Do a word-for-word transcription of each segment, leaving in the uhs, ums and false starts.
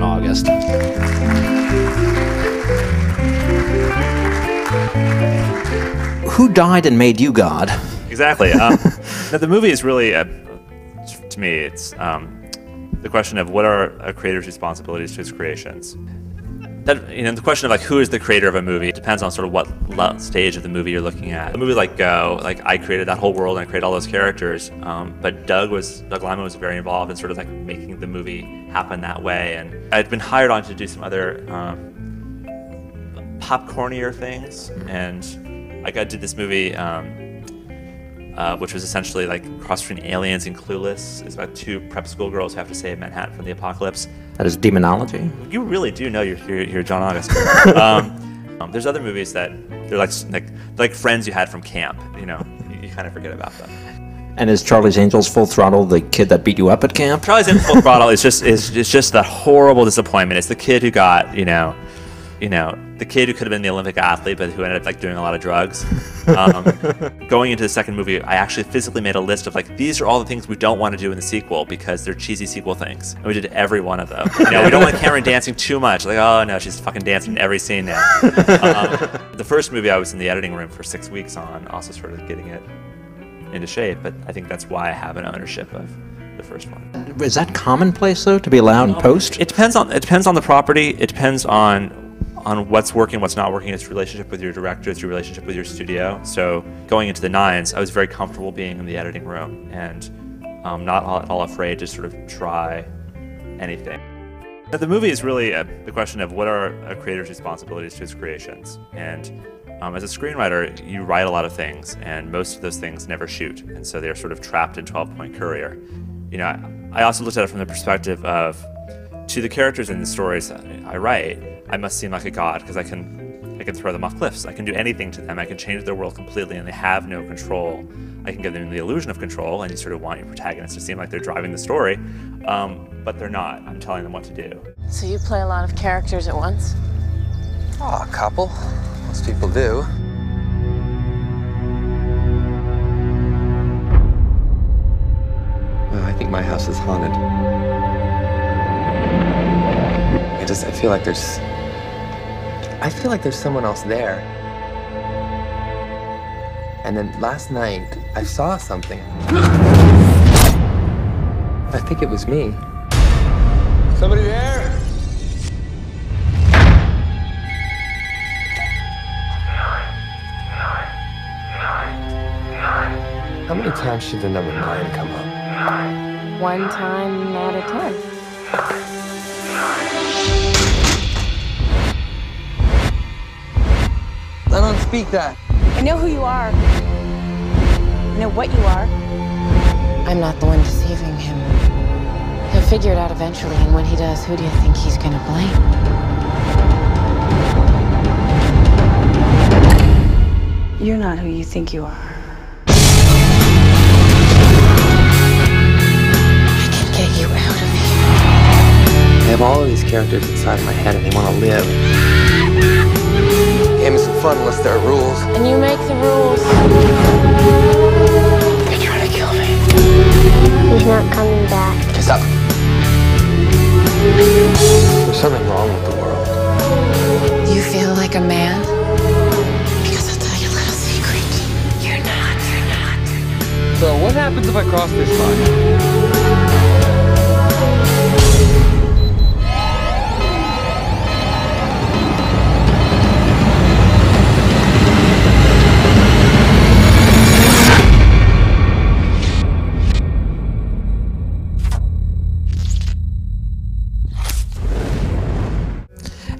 John August. Who died and made you God? Exactly. Um, the movie is really, uh, to me, it's um, the question of what are a creator's responsibilities to his creations. That, you know, the question of like who is the creator of a movie depends on sort of what stage of the movie you're looking at. A movie like Go, like I created that whole world and I created all those characters, um, but Doug was Doug Liman was very involved in sort of like making the movie happen that way. And I'd been hired on to do some other um, popcornier things, and like I did this movie, um, uh, which was essentially like a cross between Aliens and Clueless. It's about two prep school girls who have to save Manhattan from the apocalypse. That is demonology. You really do know you're, you're, you're John August. um, um, there's other movies that they're like, like like friends you had from camp. You know, you, you kind of forget about them. And is Charlie's Angels Full Throttle the kid that beat you up at camp? Charlie's Angels Full Throttle is just is it's just that horrible disappointment. It's the kid who got you know, you know, the kid who could have been the Olympic athlete, but who ended up like doing a lot of drugs. Um, going into the second movie, I actually physically made a list of like, these are all the things we don't want to do in the sequel because they're cheesy sequel things. And we did every one of them. You know, we don't want Cameron dancing too much. Like, oh no, she's fucking dancing in every scene now. Um, the first movie I was in the editing room for six weeks on, also sort of getting it into shape, but I think that's why I have an ownership of the first one. Is that commonplace though, to be allowed in post? It depends on, it depends on the property. It depends on on what's working, what's not working, its relationship with your director, its your relationship with your studio. So going into The Nines, I was very comfortable being in the editing room and um, not at all afraid to sort of try anything. Now, the movie is really a, the question of what are a creator's responsibilities to his creations. And um, as a screenwriter, you write a lot of things, and most of those things never shoot. And so they're sort of trapped in twelve-point courier. You know, I, I also looked at it from the perspective of, to the characters in the stories I write, I must seem like a god because I can, I can throw them off cliffs. I can do anything to them. I can change their world completely, and they have no control. I can give them the illusion of control, and you sort of want your protagonists to seem like they're driving the story, um, but they're not. I'm telling them what to do. So you play a lot of characters at once? Oh, a couple. Most people do. Well, I think my house is haunted. I just, I feel like there's, I feel like there's someone else there. And then last night, I saw something. I think it was me. Somebody there? Nine, nine, nine, nine. How many times should the number nine come up? Nine. One time at a time. Nine. I don't speak that. I know who you are. I know what you are. I'm not the one deceiving him. He'll figure it out eventually, and when he does, who do you think he's gonna blame? You're not who you think you are. I can get you out of here. I have all of these characters inside my head, and they want to live. Games are fun unless there are rules. And you make the rules. They're trying to kill me. He's not coming back. Just up. There's something wrong with the world. You feel like a man? Because I'll tell you a little secret. You're not, you're not, you're not. So what happens if I cross this line?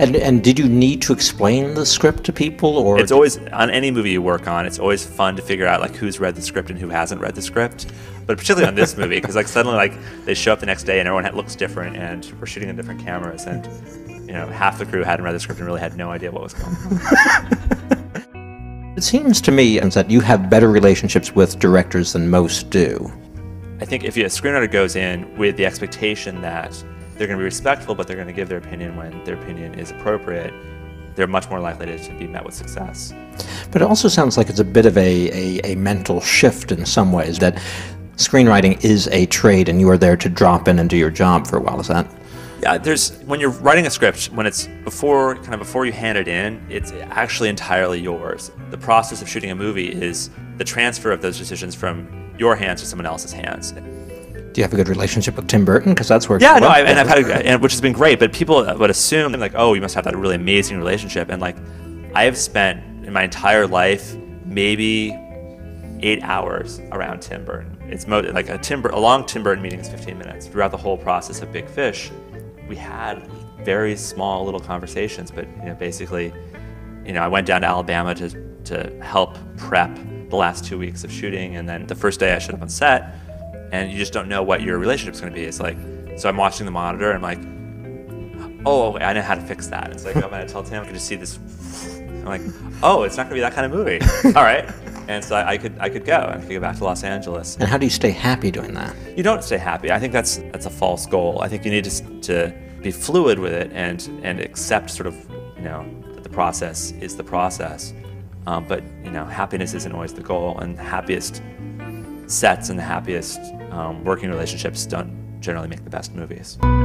And, and did you need to explain the script to people, or it's always on any movie you work on? It's always fun to figure out like who's read the script and who hasn't read the script, but particularly on this movie because like suddenly like they show up the next day and everyone looks different and we're shooting on different cameras and you know half the crew hadn't read the script and really had no idea what was going on. It seems to me that you have better relationships with directors than most do. I think if a screenwriter goes in with the expectation that they're going to be respectful, but they're going to give their opinion when their opinion is appropriate, they're much more likely to be met with success. But it also sounds like it's a bit of a, a, a mental shift in some ways, that screenwriting is a trade and you are there to drop in and do your job for a while. Is that? Yeah, there's when you're writing a script, when it's before kind of before you hand it in, it's actually entirely yours. The process of shooting a movie is the transfer of those decisions from your hands to someone else's hands. Do you have a good relationship with Tim Burton? Because that's where yeah, no, I, and I've had, a, and, which has been great. But people would assume like, oh, you must have that really amazing relationship. And like, I have spent in my entire life maybe eight hours around Tim Burton. It's mo like a Tim a long Tim Burton meeting is fifteen minutes. Throughout the whole process of Big Fish, we had very small little conversations. But you know, basically, you know, I went down to Alabama to to help prep the last two weeks of shooting, and then the first day I showed up on set. And you just don't know what your relationship's going to be. It's like, so I'm watching the monitor, and I'm like, oh, I know how to fix that. It's like, I'm going to tell Tim, I could just see this. I'm like, oh, it's not going to be that kind of movie. All right. And so I, I could I could go, and I could go back to Los Angeles. And how do you stay happy doing that? You don't stay happy. I think that's that's a false goal. I think you need to, to be fluid with it and, and accept sort of, you know, that the process is the process. Um, but, you know, happiness isn't always the goal, and the happiest sets and the happiest Um, working relationships don't generally make the best movies.